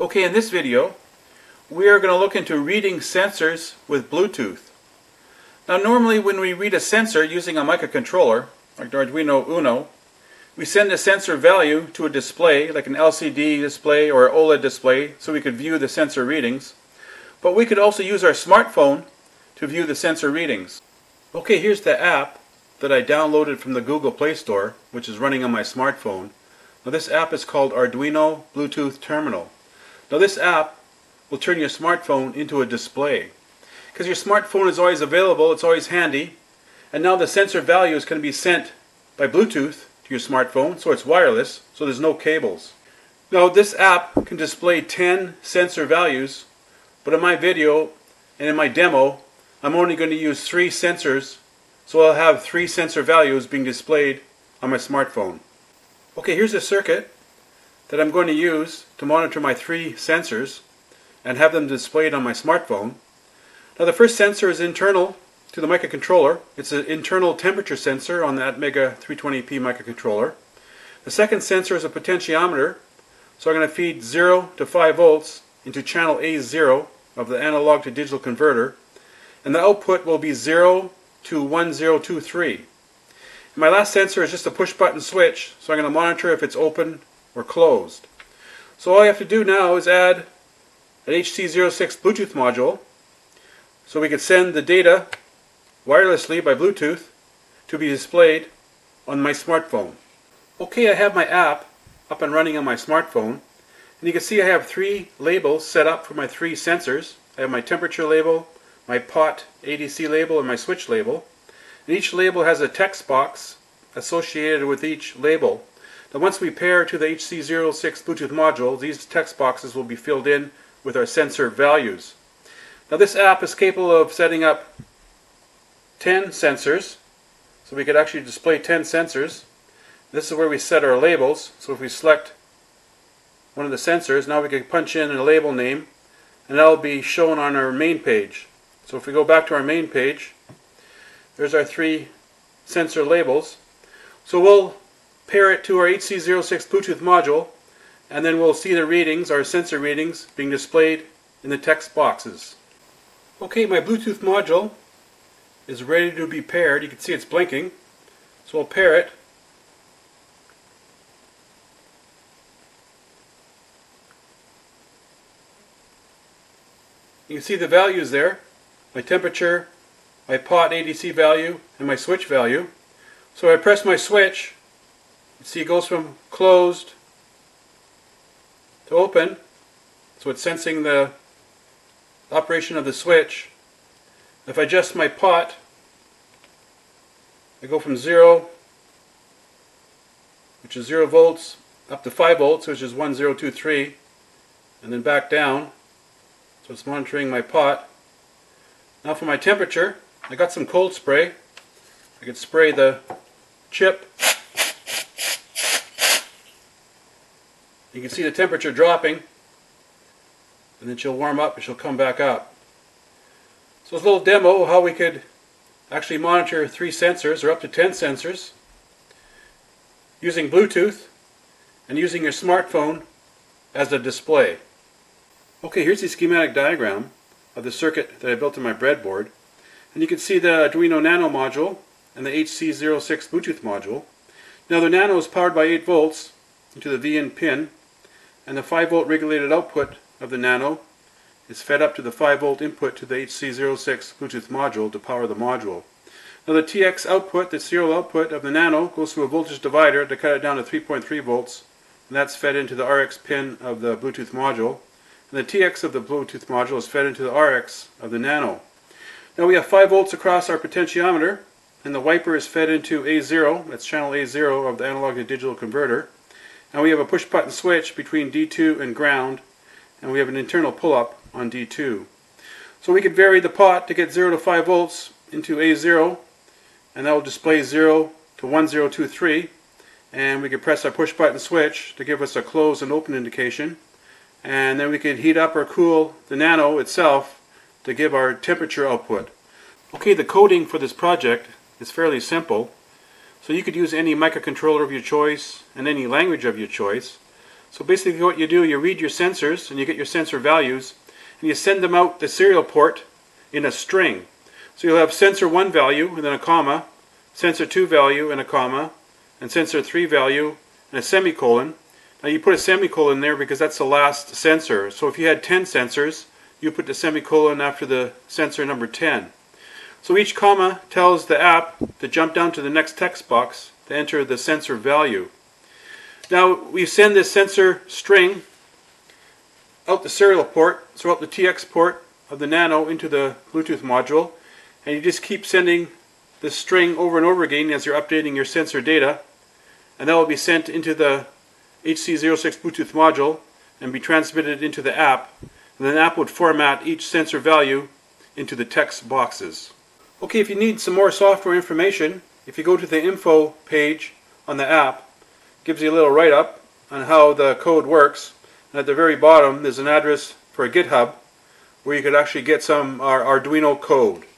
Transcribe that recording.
Okay, in this video we are going to look into reading sensors with Bluetooth. Now normally when we read a sensor using a microcontroller like the Arduino Uno, we send the sensor value to a display like an LCD display or an OLED display so we could view the sensor readings, but we could also use our smartphone to view the sensor readings. Okay, here's the app that I downloaded from the Google Play Store, which is running on my smartphone. Now this app is called Arduino Bluetooth Terminal. Now this app will turn your smartphone into a display, because your smartphone is always available, it's always handy, and now the sensor value is going to be sent by Bluetooth to your smartphone, so it's wireless, so there's no cables. Now this app can display 10 sensor values, but in my video and in my demo I'm only going to use 3 sensors, so I'll have 3 sensor values being displayed on my smartphone. Okay, here's a circuit that I'm going to use to monitor my 3 sensors and have them displayed on my smartphone. Now the first sensor is internal to the microcontroller. It's an internal temperature sensor on the ATmega328P microcontroller. The second sensor is a potentiometer, so I'm going to feed 0 to 5 volts into channel A0 of the analog to digital converter, and the output will be 0 to 1023. And my last sensor is just a push button switch, so I'm going to monitor if it's open or closed. So all I have to do now is add an HC-06 Bluetooth module so we could send the data wirelessly by Bluetooth to be displayed on my smartphone. Okay, I have my app up and running on my smartphone, and you can see I have 3 labels set up for my 3 sensors. I have my temperature label, my pot ADC label, and my switch label, and each label has a text box associated with each label. Now once we pair to the HC-06 Bluetooth module, these text boxes will be filled in with our sensor values. Now this app is capable of setting up 10 sensors, so we could actually display 10 sensors. This is where we set our labels, so if we select one of the sensors, now we can punch in a label name and that will be shown on our main page. So if we go back to our main page, there's our 3 sensor labels. So we'll pair it to our HC-06 Bluetooth module, and then we'll see the readings, our sensor readings, being displayed in the text boxes. Okay, my Bluetooth module is ready to be paired. You can see it's blinking, so we'll pair it. You can see the values there, my temperature, my pot ADC value, and my switch value. So if I press my switch, you see it goes from closed to open, so it's sensing the operation of the switch. If I adjust my pot, I go from 0, which is 0 volts, up to 5 volts, which is 1023, and then back down, so it's monitoring my pot. Now for my temperature, I got some cold spray. I could spray the chip. You can see the temperature dropping, and then she'll warm up and she'll come back up. So it's a little demo of how we could actually monitor 3 sensors or up to 10 sensors using Bluetooth and using your smartphone as a display. Okay, here's the schematic diagram of the circuit that I built on my breadboard, and you can see the Arduino Nano module and the HC-06 Bluetooth module. Now the Nano is powered by 8 volts into the VN pin, and the 5 volt regulated output of the Nano is fed up to the 5 volt input to the HC-06 Bluetooth module to power the module. Now the TX output, the serial output of the Nano, goes through a voltage divider to cut it down to 3.3 volts, and that's fed into the RX pin of the Bluetooth module, and the TX of the Bluetooth module is fed into the RX of the Nano. Now we have 5 volts across our potentiometer, and the wiper is fed into A0, that's channel A0 of the analog to digital converter. Now we have a push button switch between D2 and ground, and we have an internal pull-up on D2. So we could vary the pot to get 0 to 5 volts into A0, and that will display 0 to 1023, and we could press our push button switch to give us a close and open indication, and then we could heat up or cool the Nano itself to give our temperature output. Okay, the coding for this project is fairly simple. So you could use any microcontroller of your choice and any language of your choice. So basically what you do, you read your sensors and you get your sensor values and you send them out the serial port in a string. So you'll have sensor 1 value and then a comma, sensor 2 value and a comma, and sensor 3 value and a semicolon. Now you put a semicolon there because that's the last sensor. So if you had 10 sensors, you put the semicolon after the sensor number 10. So each comma tells the app to jump down to the next text box to enter the sensor value. Now we send this sensor string out the serial port, so out the TX port of the Nano into the Bluetooth module, and you just keep sending this string over and over again as you're updating your sensor data, and that will be sent into the HC-06 Bluetooth module and be transmitted into the app, and the app would format each sensor value into the text boxes. Okay, if you need some more software information, if you go to the info page on the app, it gives you a little write-up on how the code works, and at the very bottom there's an address for a GitHub where you could actually get some Arduino code.